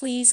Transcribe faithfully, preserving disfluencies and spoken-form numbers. Please